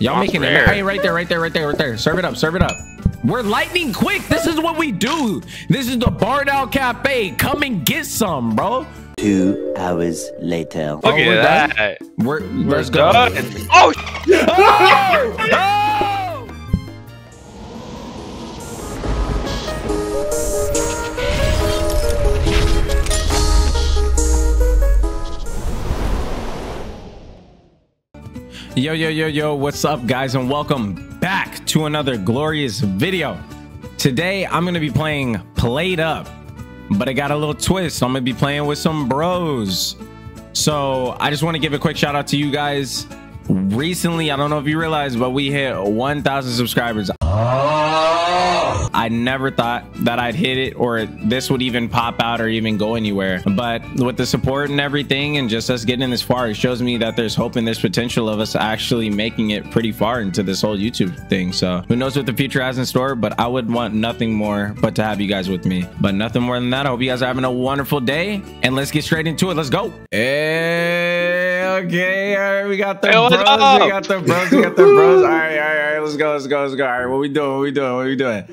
Y'all making it. Hey, right there. Serve it up. We're lightning quick. This is what we do. This is the Barn Owl Cafe. Come and get some, bro. 2 hours later. Look at that. Let's go. Oh! Oh! Yo, what's up guys, and welcome back to another glorious video. Today I'm gonna be playing PlateUp!, but I got a little twist. I'm gonna be playing with some bros. So I just want to give a quick shout out to you guys. Recently, I don't know if you realized, but we hit 1,000 subscribers. I never thought that I'd hit it, or this would even pop out or even go anywhere. But with the support and everything, and just us getting this far, it shows me that there's hope and there's potential of us actually making it pretty far into this whole YouTube thing. So who knows what the future has in store, but I would want nothing more but to have you guys with me. But nothing more than that. I hope you guys are having a wonderful day, and let's get straight into it. Let's go. Hey, okay. All right, we got the bros. We got the bros. All right. Let's go. All right, what we doing?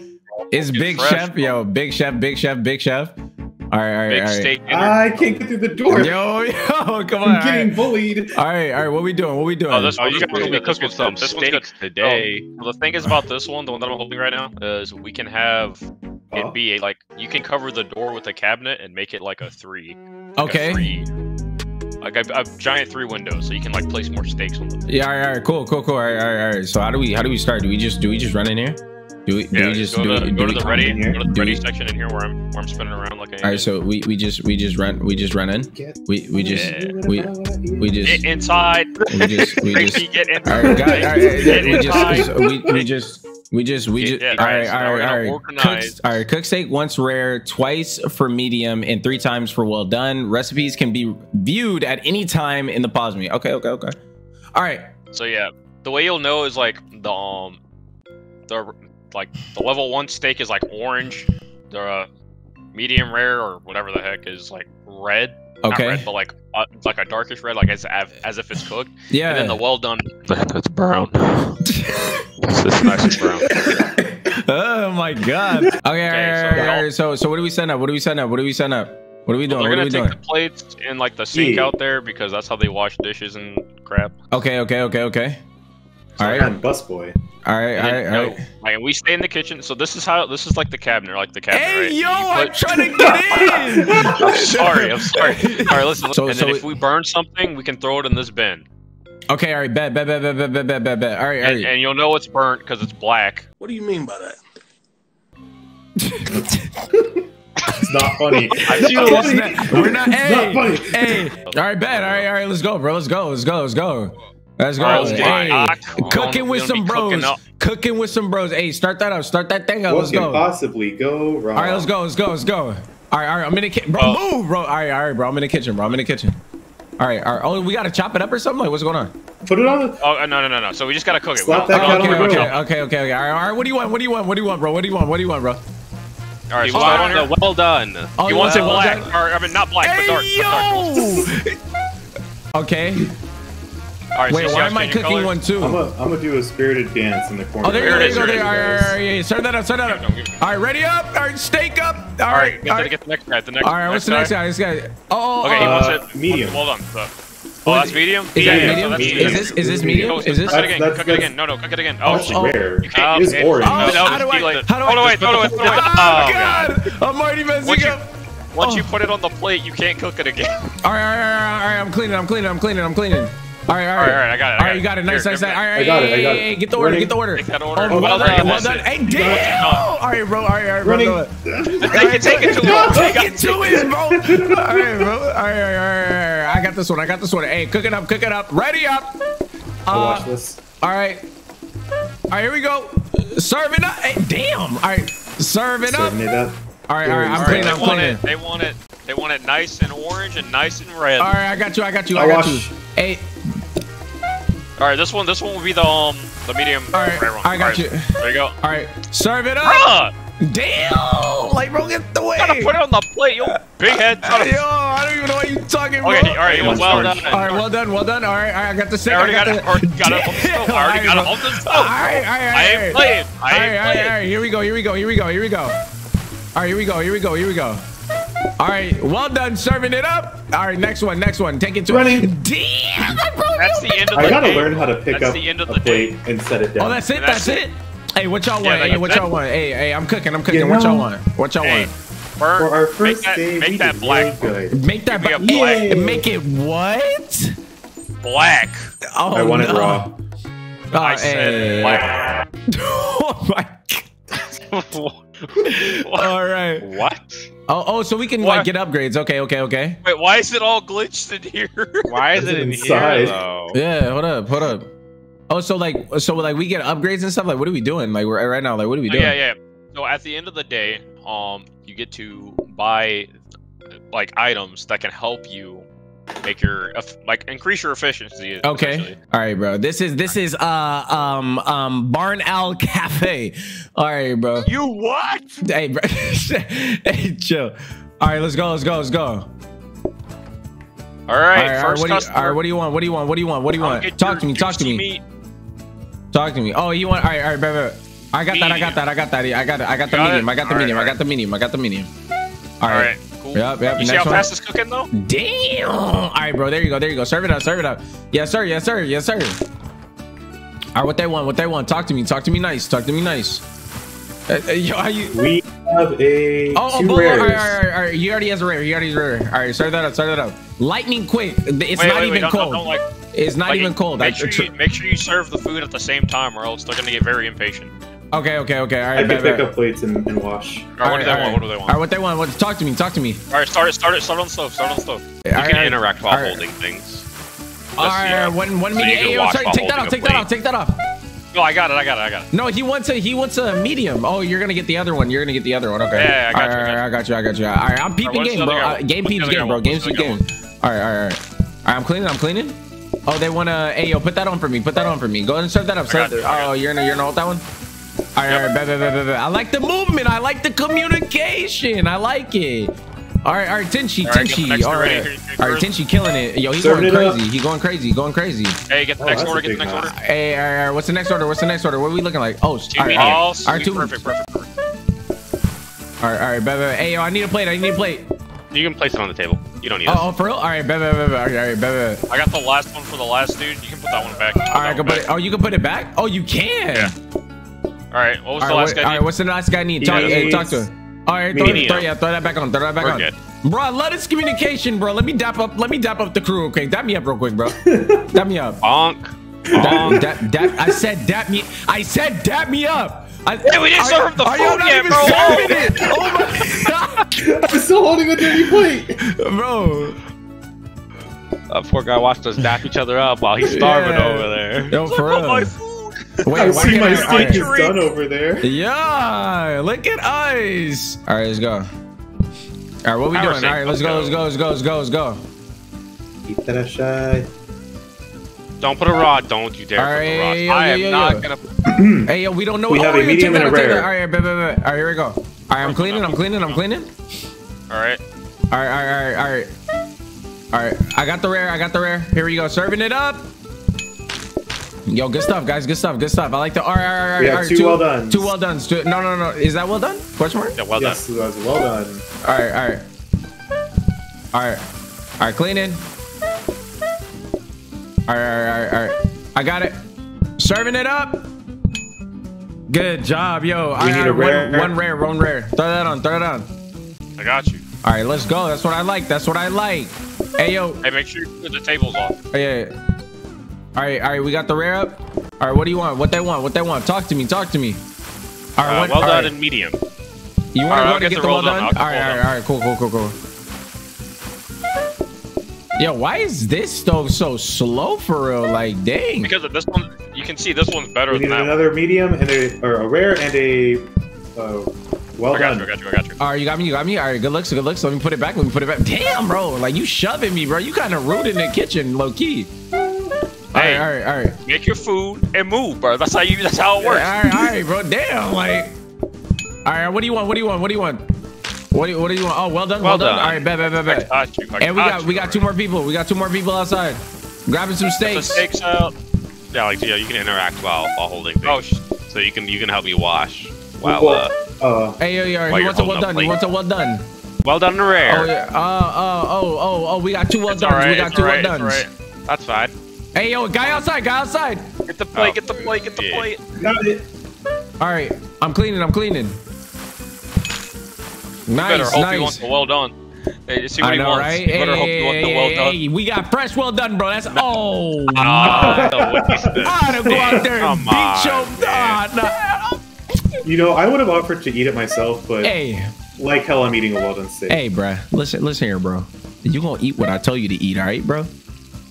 It's Big Chef, yo. Big Chef. All right. I can't get through the door. Yo, come on. I'm getting bullied. All right. What we doing? Oh, you guys are going to be cooking some steaks today. Well, the thing is about this one, the one that I'm holding right now, is we can have it be like, you can cover the door with a cabinet and make it like a three. Okay. Like a giant three windows, so you can like place more steaks on them. Yeah. All right. Cool. All right. So how do we start? Do we just run in here? Do we just go to the ready section in here where I'm spinning around like an alien? All right, so we just run in. All right, cook steak once rare, twice for medium, and 3 times for well done. Recipes can be viewed at any time in the pause menu. Okay. All right. So yeah, the way you'll know is like the level 1 steak is like orange, the medium rare or whatever the heck is like red. Okay. Not red, but like a darkish red, like as if it's cooked. Yeah. And then the well done. That's brown. This nice brown. Oh my god. Okay. So what do we send up? What are we doing? Well, they're gonna take the plates and like the sink out there, because that's how they wash dishes and crap. Okay. So all right. I'm busboy. All right. Like, we stay in the kitchen, so this is like the cabinet, right? Hey, yo, I'm trying to get in! I'm sorry. All right, listen. So if we burn something, we can throw it in this bin. Okay, all right, bet. All right. And you'll know it's burnt because it's black. What do you mean by that? It's not funny. It's not funny. All right, bet. Let's go, bro. Let's go. Let's go. Cooking with some bros. Hey, start that thing up. Let's go. What can possibly go wrong? All right, let's go. All right. I'm in the kitchen. Bro, move, bro. All right, bro. I'm in the kitchen. All right. Oh, we got to chop it up or something? Like, what's going on? Put it on. Oh, no. So we just got to cook it. Okay. All right. What do you want, bro? All right. So I want the well done. Oh, you want to say black. Or, I mean, not black, but dark. Okay. Right, wait, why am I cooking colors? One too? I'm gonna do a spirited dance in the corner. Oh, there it is. All right. Start that up. Yeah, all right, ready up. All right, steak up. All right. Get the next guy. All right, what's the next guy? This guy. Oh. Okay, he wants it. Medium. Hold on. So that's medium. Is that medium? Is this medium? Cook it again. No, cook it again. Oh, shit. It is orange. How do I? Oh God! I'm already messing up. Once you put it on the plate, you can't cook it again. All right. I'm cleaning. All right. I got it. You got it. Nice. All right. Hey, get the order. Take that order. Well done. Hey, damn. All right, bro. Take it to him, bro. All right, bro. All right. I got this one. Hey, cook it up. Ready up. Watch this. All right, here we go. Serving up. Hey, damn. All right, serving up. All right. I'm cleaning. They want it nice and orange and nice and red. All right, I got you. Hey. All right, this one will be the medium. All right, I got you. There you go. All right, serve it up. Bruh! Damn! Like, bro, get the way! Gotta put it on the plate, you big head. Yo, I don't even know what you're talking about. Okay, alright, well done. Alright, well done, well done. Alright, I got the second. I already got it. Alright, here we go. Alright, here we go. Alright, well done serving it up. Alright, next one. Take it to running. Damn! That's the end of the day. I gotta learn how to pick up a plate and set it down. Oh, that's it? That's it? Hey, what y'all want? Hey, I'm cooking. You know, what y'all want? For our first day, make that black. Make it what? Black. Oh, I want it raw. I said black. Oh my God. All right. What? Oh, so we can like get upgrades. Okay. Wait, why is it all glitched in here? Why is it inside? Here, though? Yeah, hold up. Oh, so like we get upgrades and stuff. Like, what are we doing? Like, we're right now. Like, what are we doing? Yeah. So at the end of the day, you get to buy like items that can help you make your increase your efficiency. Okay. All right, bro. This is Barn Owl Cafe. All right, bro. You what? Hey, bro. Hey, chill. All right, let's go. All right. All right. What do you want? Talk to me. Talk to me. Oh, you want? All right, bro. I got that. I got the medium. All right. Cool. Yep. You see how fast it's cooking though? Damn. All right, bro. There you go. Serve it up. Yes, sir. All right. What they want? Talk to me nice. Yo, how you? We have a two rares. All right. He already has a rare. All right. Serve that up. Lightning quick. It's not even cold. It's not even cold. Make sure you serve the food at the same time, or else they're gonna get very impatient. Okay. All right. I can pick up plates and wash. All right, what do they want? All right, what they want? Talk to me. All right, start on stove. You can interact while holding things. All right, one medium. Take that off. No, I got it. No, he wants a medium. Oh, you're gonna get the other one. Okay. Yeah, I got you. All right, I'm peeping game, bro. Game peeps game, bro. All right. I'm cleaning. Oh, they want to... Hey, yo, put that on for me. Go ahead and serve that up. You're going to hold that one? All right. I like the movement. I like the communication. I like it. All right. Tenchi. All right. Tenchi killing it. Yo, he's going crazy. Hey, get the next order. Hey, all right. What's the next order? What are we looking like? Oh, all right. Perfect. All right. Hey, yo, I need a plate. You can place it on the table. You don't need it. Oh, for real? All right, baby. I got the last one for the last dude. You can put that one back. All right, I can put it. Oh, you can put it back? Oh, you can. Yeah. All right, what was the last guy need? All right, what's the last guy need? Talk to him. All right, throw that back on. We're good. Bro, I love this communication, bro. Let me dap up the crew real quick. Dap me up real quick, bro. Bonk. I said dap me up. We didn't serve the food yet, bro. Oh my God. I'm still holding a dirty plate, bro. That poor guy watched us dap each other up while he's starving over there. Yo, for real. Wait, I see my steak is done over there. Yeah, look at us. All right, let's go. All right, what are we doing? All right, let's go. Keep that aside. Don't put a rod, don't you dare put a rod. I am not gonna. Hey, yo, we don't know. We have a medium and a rare. All right, here we go. All right, I'm cleaning. All right. I got the rare. Here we go, serving it up. Yo, good stuff, guys. Good stuff. I like the. All right. Two well done. Two well done. No. Is that well done? Question mark. Yeah, well done. Yes, well done. All right. Cleaning. All right. I got it. Serving it up. Good job, yo. We need a rare. One rare. Throw that on. I got you. All right, let's go. That's what I like. Hey, yo. Hey, make sure the table's off. Oh, yeah. All right. We got the rare up. All right, what do you want? What they want? Talk to me. All right. Well done and medium. You want to get the well done? All right. Cool. Yo, why is this stove so slow for real? Like, dang. Because of this one, you can see this one's better than that. Another medium and a rare and a well done. I got you. All right, you got me. All right, good looks. Let me put it back. Damn, bro. Like, you shoving me, bro. You kind of rude in the kitchen, low key. Hey, all right. Make your food and move, bro. That's how it works. All right, bro. Damn, like. All right, what do you want? What do you want? What do you want? What do you want? Oh, well done. Well done. All right, bet. And we got two more people. We got two more people outside. Grabbing some steaks. Yeah, like you can interact while holding things. So you can help me wash while. Hey, yo, he wants a well done. He wants a well done. Well done, rare. Oh, yeah. We got two well done. Right, we got two well done. Right. That's fine. Hey, yo, guy outside. Get the plate. Get the plate. Got it. All right, I'm cleaning. Nice. You want the well done. Hey, see what I know, he wants. Right? You better hope you want the well done. Hey, we got fresh well done, bro. That's oh. I had to go out there and beat your You know, I would have offered to eat it myself, but like hell, I'm eating a well done steak. Hey, bro, listen here, bro. You gonna eat what I tell you to eat, all right, bro?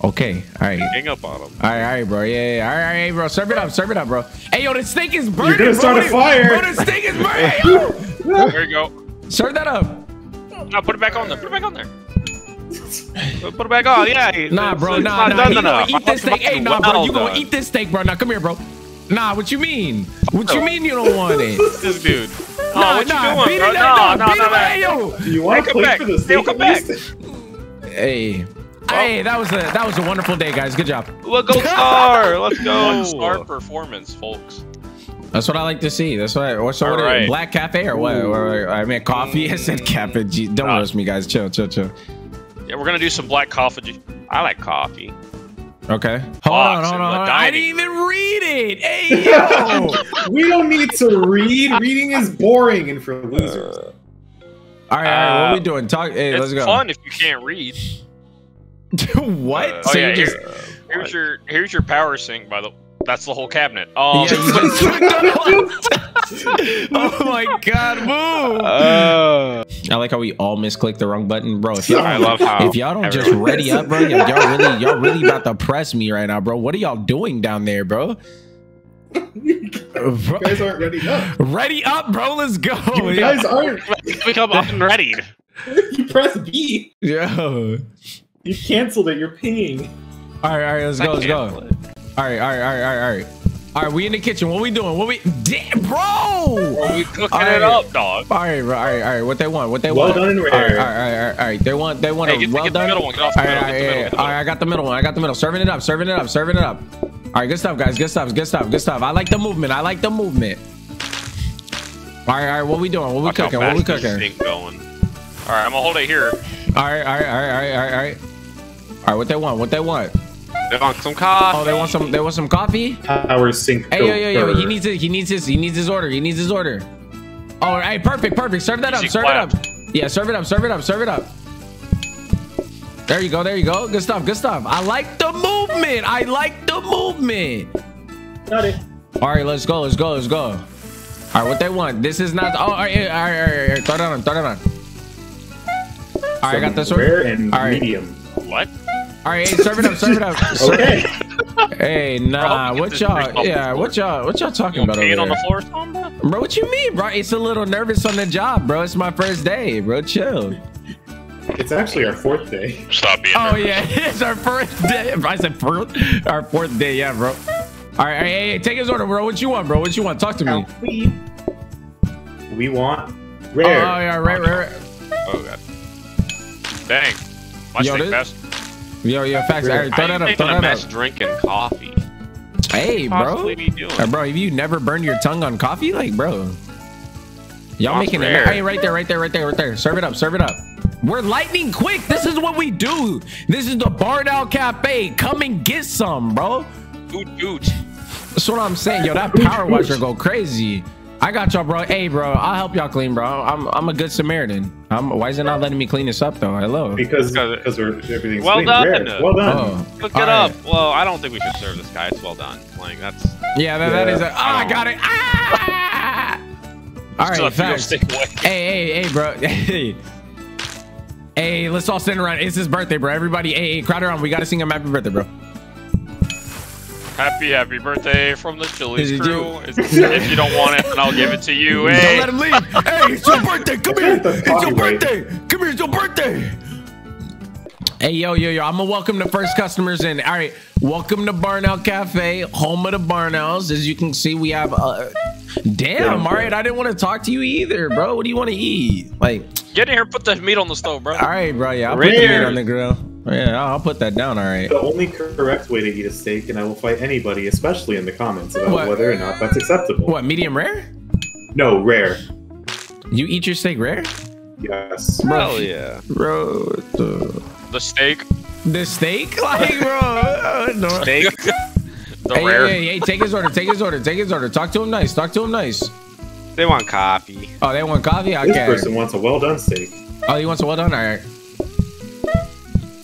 Okay, all right. Hang up on him. All right, bro. Yeah. All right, bro. Serve it up, bro. Hey, yo, the steak is burning. You're gonna start a fire. Bro, the steak is burning. There you go. Serve that up. No, put it back on there. Put it back on. Yeah. Nah, bro. Nah. Eat this steak. Hey, nah, bro. You gonna eat this steak, bro? Now, come here, bro. Nah, what you mean? What you mean you don't want it? This dude. Nah, what you doing, bro? No. Hey, yo. You want to play for the steak? Come back. Hey. Well, hey, that was a wonderful day, guys. Good job. Let's go star. Let's go. One star performance, folks. That's what I like to see. That's what. What's our black cafe or what? Or, I mean, coffee. I said cafe. Don't roast me, guys. Chill. Yeah, we're gonna do some black coffee. I like coffee. Okay. Hold on. I didn't even read it. Hey, yo. We don't need to read. Reading is boring and for losers. All right. What are we doing? Talk. Hey, let's go. It's fun if you can't read. What? Here's your power sink. That's the whole cabinet. Oh my god, move! I like how we all misclicked the wrong button, bro. If y'all don't just ready up, bro, y'all really about to press me right now, bro. What are y'all doing down there, bro? You guys aren't ready up. Ready up, bro. Let's go. You guys aren't. Become up and ready. You press B. Yo. You canceled it. You're pinging. All right. Let's go. All right. All right. We in the kitchen. What we doing? Damn, bro. We cooking it up, dog. All right. What they want? All right. They want a well done. All right. I got the middle. Serving it up. All right. Good stuff, guys. I like the movement. All right. What we cooking? All right. I'm gonna hold it here. All right. What they want? They want some coffee. They want some coffee. Our sink. Hey, yo. He needs his order. Oh, hey, perfect. Serve that up. Yeah, serve it up. There you go. Good stuff. I like the movement. Got it. All right, let's go. All right, what they want? This is not. Oh, all right. Throw it on. All right, I got this one. Rare and medium. What? All right, hey, serve it up. Okay. Hey, nah, what y'all talking about over here? On the floor, bro, what you mean, bro? It's a little nervous on the job, bro. It's my first day, bro. Chill. It's actually our fourth day. Stop being nervous. Oh, yeah, it's our first day. I said our fourth day, yeah, bro. All right, hey, take his order, bro. What you want, bro? What you want? Talk to me. We want rare. Oh, yeah, rare. Oh, God. Dang. Much best. Yo, facts. All right, throw that up. Best drinking coffee. Hey, bro. What are you doing? Bro, have you never burned your tongue on coffee? Like, bro. Y'all making it. Hey, right there. Serve it up. We're lightning quick. This is what we do. This is the Barn Owl Cafe. Come and get some, bro. Dude. That's what I'm saying. Yo, that power washer go crazy. I got y'all, bro. Hey, bro. I'll help y'all clean, bro. I'm a good Samaritan. Why is it not letting me clean this up, though? Hello. Because everything's well done. Rare. Well done. Oh. Cook it up. Well, I don't think we should serve this guy. It's well done. Like, that's. Yeah, that is. I got it. All right, facts. Hey, bro. Hey, let's all stand around. It's his birthday, bro. Everybody, hey, crowd around. We gotta sing him happy birthday, bro. Happy birthday from the Chili's crew. If you don't want it, then I'll give it to you. Hey. Don't let him leave. Hey, it's your birthday. Come here. It's your birthday. Hey, yo, I'm gonna welcome the first customers in. All right, welcome to Barn Owl Cafe, home of the Barn Owls. As you can see, we have damn, all right, I didn't want to talk to you either, bro. What do you want to eat? Like, get in here, put the meat on the stove, bro. All right, bro, yeah, I'll put the meat on the grill. Yeah, I'll put that down, all right. The only correct way to eat a steak, and I will fight anybody, especially in the comments, about whether or not that's acceptable. What, medium rare? No, rare. You eat your steak rare? Yes. Hell yeah. Bro, the steak? The steak? Like, bro. No. Steak? The rare. Hey, take his order, take his order, take his order. Talk to him nice, talk to him nice. They want coffee. Oh, they want coffee? Okay. This person wants a well-done steak. Oh, he wants a well-done? All right.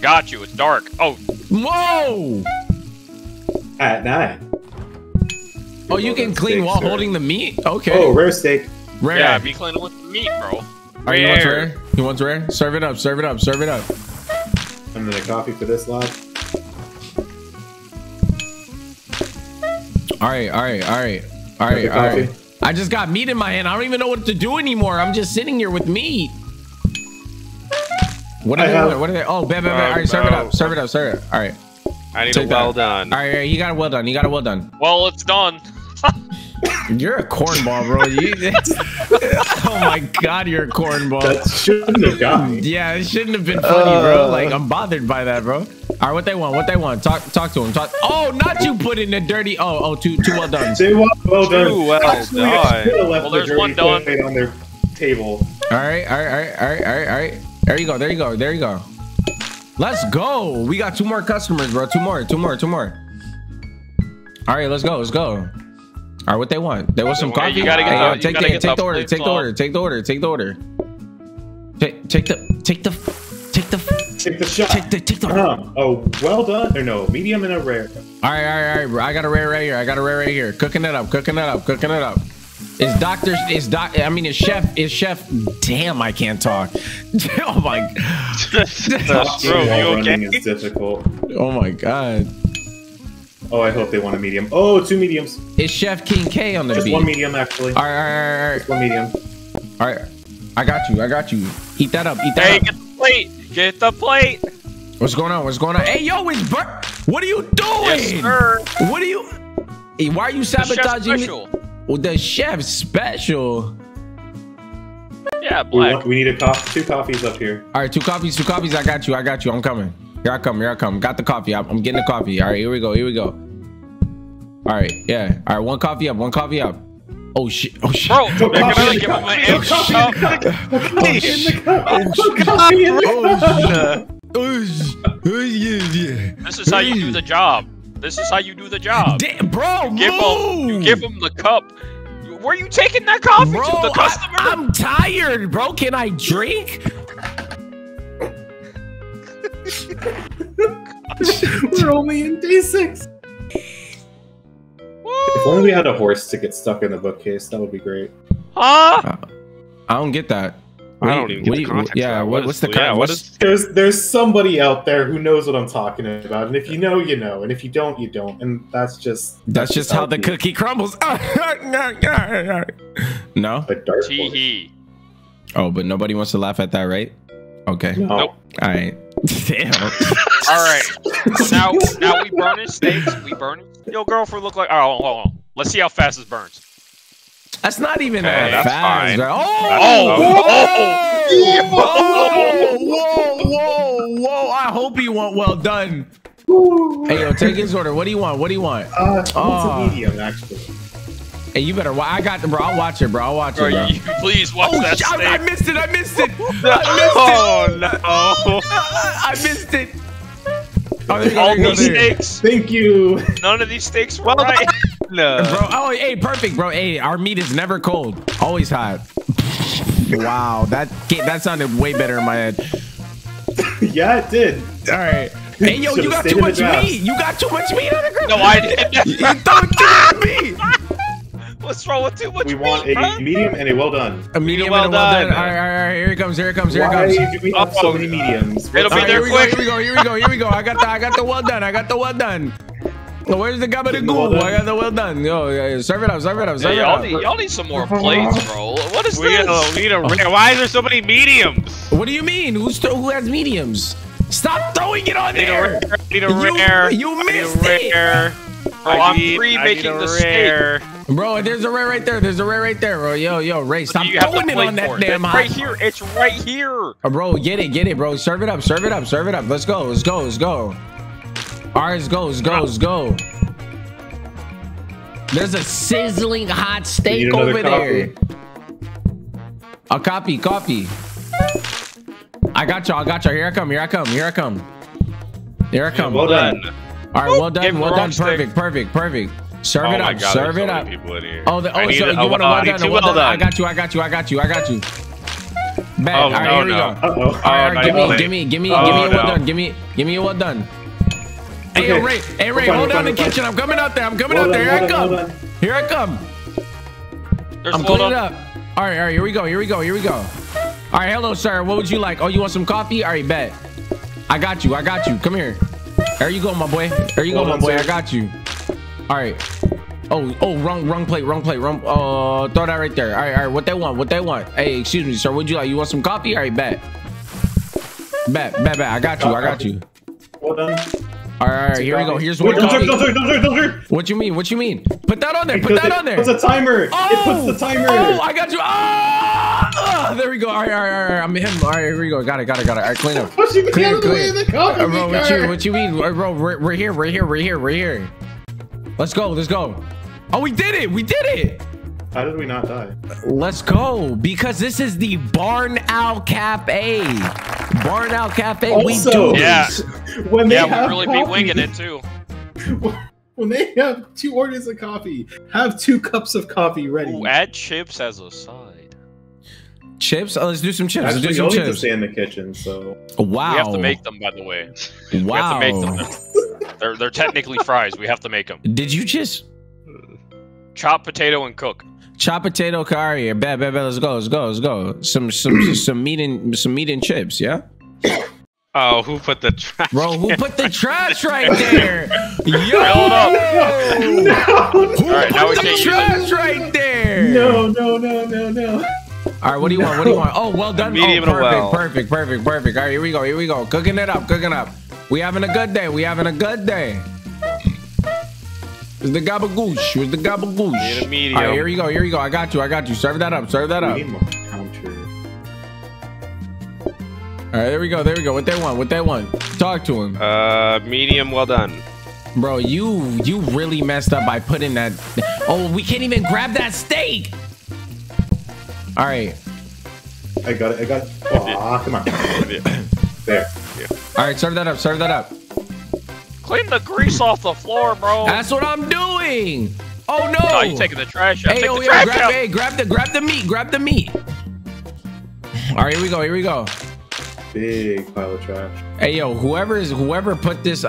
Got you. It's dark. Oh. Whoa! At night. Oh, you can clean while holding the meat? Okay. Oh, rare steak. Rare. Yeah, be cleaning with the meat, bro. Oh, he wants rare? He wants rare? Serve it up, serve it up, serve it up. I'm gonna coffee for this lot. Alright, alright, alright. Alright, alright. I just got meat in my hand. I don't even know what to do anymore. I'm just sitting here with meat. What are they? What are they? Oh, bam, bam, bam. All right, serve it up. Serve it up. Serve it up. All right. I need a well done. All right, you got a well done. You got a well done. Well, it's done. You're a cornball, bro. Oh my God, you're a cornball. That shouldn't have gotten. Yeah, it shouldn't have been funny, bro. Like, I'm bothered by that, bro. All right, what they want? What they want? Talk to them. Talk. Oh, not you put in the dirty. Oh, two well done. They want well done. Two well done. Well, there's one done on their table. All right, all right, all right, all right, all right. There you go, there you go, there you go. Let's go. We got two more customers, bro. Two more. All right, let's go, let's go. All right, what they want? They want some coffee. You gotta get the order, take the order, take the order, take the order. Take the shot. Take the order. Oh, well done, or no, medium and a rare. All right, bro. I got a rare right here, Cooking it up, cooking it up. Is doctor? Is doc? I mean, is chef? Is chef? Damn, I can't talk. Oh my God. Running is difficult. Oh my God. Oh, I hope they want a medium. Oh, two mediums. Is Chef King K on the beat? Just one medium, actually. All right. Just one medium. All right. I got you. Eat that up. Hey, get the plate. What's going on? Hey, yo, it's Bert. What are you doing? Yes, sir. What are you? Hey, why are you sabotaging me? Oh, the chef special. Yeah, black. We need a coffee. Two coffees up here. All right, two coffees. I got you. I'm coming. Here I come. Got the coffee. I'm getting the coffee. All right, here we go. All right, yeah. All right, one coffee up. Oh shit. Oh shit. Bro, they're gonna give him an extra cup. This is how you do the job. Damn, bro, you give him the cup. Where are you taking that coffee to? The customer? I'm tired, bro. Can I drink? We're only in day 6. If only we had a horse to get stuck in the bookcase, that would be great. Huh? I don't get that. I don't even get the context. Yeah, what's the context? There's somebody out there who knows what I'm talking about, and if you know, you know, and if you don't, you don't, and that's just how the cookie crumbles. No. Oh, but nobody wants to laugh at that, right? Okay. No. Nope. All right. Damn. All right. Now we burn his steaks. Yo, girlfriend, look like. Oh, hold on. Let's see how fast this burns. That's not even that fast. Fine. Whoa! I hope you want well done. Hey, yo, take his order. What do you want? It's a medium, actually. Hey, you better. I got the bro. I'll watch it, bro. Bro, you please watch that steak. I missed it. I missed it. All these steaks. Thank you. None of these steaks were right. No. Bro, oh, hey, perfect, bro. Hey, our meat is never cold, always hot. Wow, that sounded way better in my head. Yeah, it did. All right. Hey, yo, you got too much meat. You got too much meat on the grill. No, I didn't. You don't do me. What's wrong with too much meat? We want a medium and a well done. A medium and a well done. All right. Here it comes. Why do we have so many mediums? It'll be there quick. Here we go. I got the well done. Where's the gabagool? I got the well done. Yo, serve it up. Y'all need some more plates, bro. What is this? Why is there so many mediums? What do you mean? Who has mediums? Stop throwing it on there! You missed it! Bro, I'm pre-making the rare. Bro, there's a rare right there. Bro, yo, Ray, stop throwing it on that damn hot. It's right here. It's right here. Bro, get it, bro. Serve it up, Let's go, All right, let's go. There's a sizzling hot steak over there. A copy. I got y'all, Here I come. Well done. All right, well done. Perfect. Serve it up. Oh, so you want a well done. I got you. Bad. Oh, all right, here we go. All right, give me a well done. Okay. Hey Ray, hold down the kitchen. I'm coming out there. Here I come. I'm cleaning it up. All right, here we go. All right, hello, sir. What would you like? Oh, you want some coffee? All right, bet. I got you. Come here. There you go, my boy. I got you. All right. Oh, wrong plate. Throw that right there. All right. What they want? Hey, excuse me, sir. What would you like? You want some coffee? All right, bet. Bet. I got you. Well done. All right, here we go. Here's what. What you mean? Put that on there. It's a timer. Oh! It puts the timer. Oh, I got you. Ah! There we go. All right. I'm him. All right, here we go. Got it. All right, clean up. Clean. What you mean? Bro, we're here. Let's go. Oh, we did it. How did we not die? Let's go, because this is the Barn Owl Cafe. Also, we do this. We'll really be winging it too. When they have 2 orders of coffee, have 2 cups of coffee ready. Ooh, add chips as a side. Chips? Oh, let's do some chips. Let's do some chips. To stay in the kitchen, so. Wow. We have to make them, by the way. Wow. We have to make them. They're technically fries. We have to make them. Did you just chop potato and cook? Chop potato curry. Bad. Let's go. Some meat and chips. Yeah. Oh, who put the trash? Bro, who put the trash right there? Yo! Who put the trash right there? No. All right, what do you want? Oh, well done. Perfect. All right, here we go. Cooking it up. We having a good day. It's the gabagoosh. All right, here you go. I got you. Serve that up. We need more counter. All right, there we go. What they want? Talk to him. Medium, well done. Bro, you really messed up by putting that. Oh, we can't even grab that steak. All right. I got it. Aw, come on. There. Yeah. All right, serve that up. Clean the grease off the floor, bro. That's what I'm doing. Oh no! No, you're taking the trash out. Take the trash out. Hey, grab the meat. All right, here we go. Big pile of trash. Hey, yo, whoever put this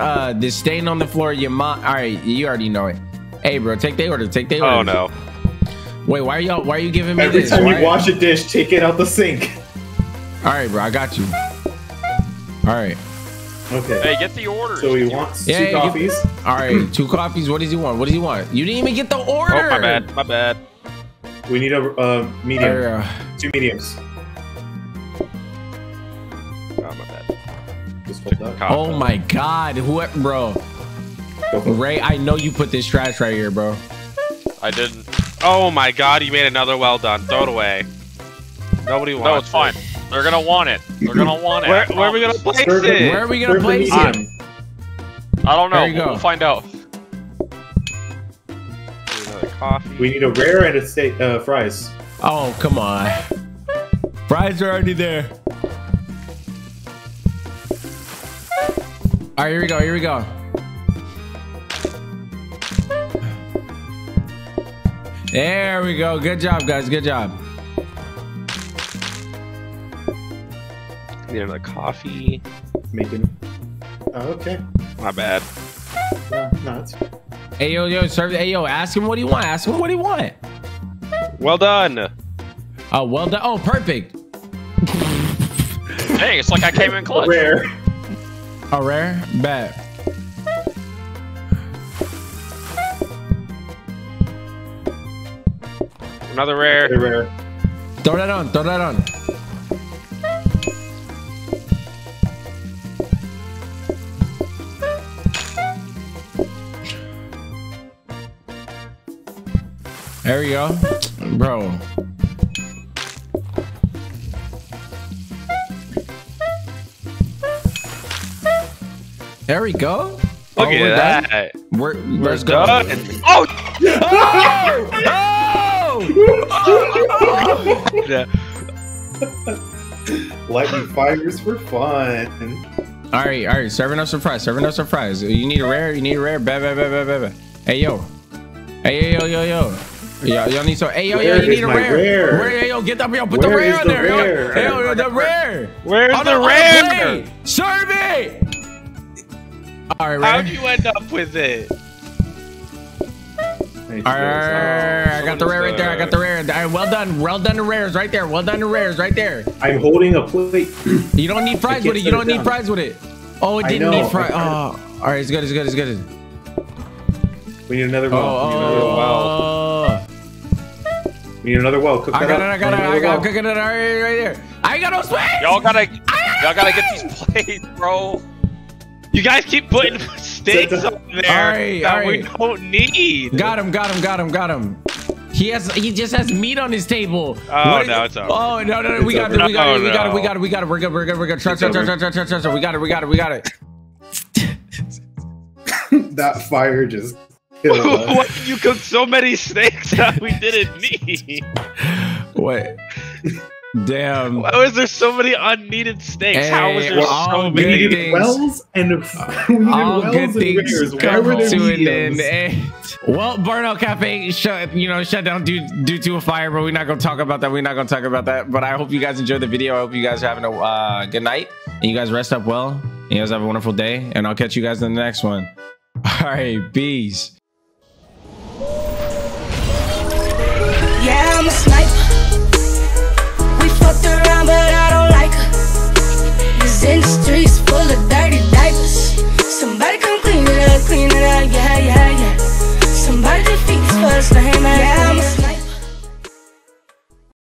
stain on the floor, your mom. All right, you already know it. Hey, bro, take the order. Oh no! Wait, why are you giving me this? Every time you wash a dish, take it out the sink. All right, bro, I got you. All right. Okay. Hey, get the order. So he wants 2 coffees. All right, 2 coffees. What does he want? You didn't even get the order. Oh, my bad. We need a medium. 2 mediums. Oh, my bad. Just hold up. Oh my God, bro? Ray, I know you put this trash right here, bro. I didn't. Oh my God, you made another well done. Throw it away. Nobody wants. No, it's fine. They're gonna want it. Where are we gonna place it? I don't know. We'll find out. Coffee. We need a rare and a steak, fries. Oh come on! Fries are already there. All right, here we go. There we go. Good job, guys. Get another coffee. Making. Oh, okay. My bad. No, it's fine. Hey, yo, serve. Hey, yo, ask him what he want. Well done. Oh, well done. Oh, perfect. Dang, it's like I came in clutch. A rare? Bet. Another rare. Throw that on. There we go. Bro. There we go. Look at that. We're done. Oh! Oh! Oh! Oh! Yeah. Lightning fires for fun. All right. Serving up surprise. You need a rare. Bad. Hey, yo. Y'all need some. Hey, yo, you need a rare. Hey, yo, get up, yo. Put the rare on there. Yo, the rare. Where's the rare? Serve it. All right, rare. How'd you end up with it? I got the rare right there. All right, well done to rares right there. I'm holding a plate. You don't need fries with it. Oh, it didn't need fries. Oh, all right, it's good. We need another well. Cook that up. I got it. Cooking it right there. I ain't got no space. Y'all gotta get these plates, bro. You guys keep putting steaks up there that we don't need. Got him. He just has meat on his table. Oh no, it's over. Oh no, we got it. We're good. Trust. We got it. That fire just. Why did you cook so many steaks that we didn't need? What? Damn. Why was there so many unneeded steaks? Hey, how was there so many things? Wells and rares to an end. Hey. Well, Barn Owl Cafe shut down due to a fire, but we're not gonna talk about that. But I hope you guys enjoyed the video. I hope you guys are having a good night, and you guys rest up well. And you guys have a wonderful day, and I'll catch you guys in the next one. All right, peace. Yeah, I'm a sniper. We fucked around, but I don't like her. This industry's full of dirty diapers. Somebody come clean it up, yeah. Somebody defeat this first name, yeah.